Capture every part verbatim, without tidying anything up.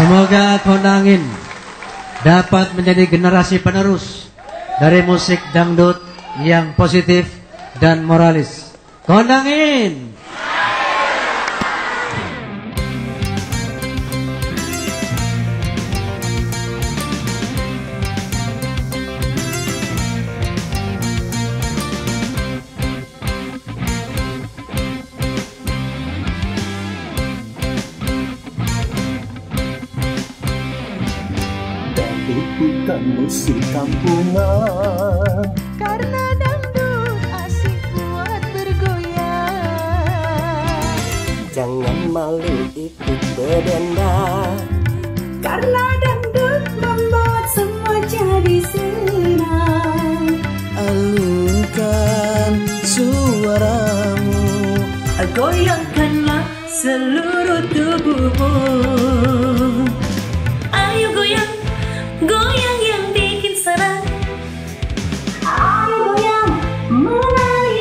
Semoga Kondang-In dapat menjadi generasi penerus dari musik dangdut yang positif dan moralis. Kondang-In! Bukan musik kampungan, karena dangdut asik buat bergoyang. Jangan malu ikut berdenda, karena dangdut membuat semua jadi senang. Alunkan suaramu, goyangkanlah seluruh tubuhmu. Goyang yang bikin senang,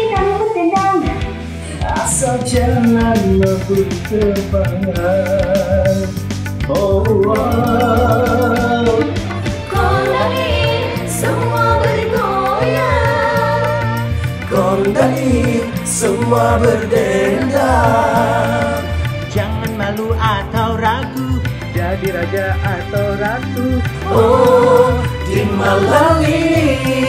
ayo goyang, menari dangdut tendang. Asal jangan lebih terbangan. Oh wow, Kondang-In semua bergoyang, Kondang-In semua berdendang. Jangan malu atau ragu, jadi raja atau ratu, oh di malam ini.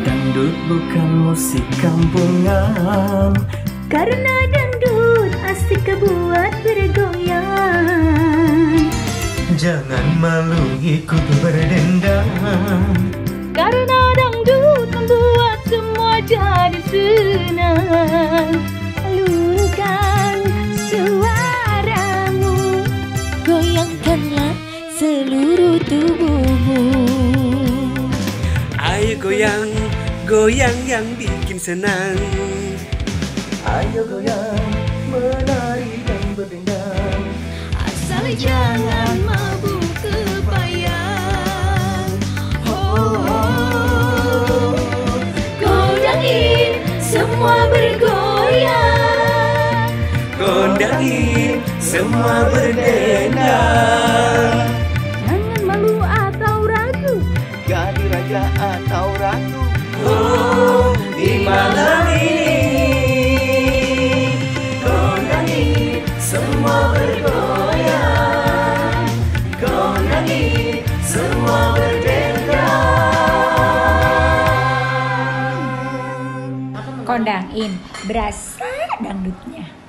Dangdut bukan musik kampungan, karena dangdut asik buat bergoyang. Jangan malu ikut berdendang, karena dangdut membuat semua jadi senang. Alunkan suaramu, goyangkanlah seluruh tubuhmu. Ayo goyang, goyang yang bikin senang. Ayo goyang, menari dan berdendang. Asal jangan mabuk kebayang. Oh, oh, Kondang-In semua bergoyang, Kondang-In semua berdendang. Jangan malu atau ragu, jadi raja atau ratu, oh di malam ini. Semua bergoyang, Kondang-In semua berdendang. Kondang-In berasa dangdutnya.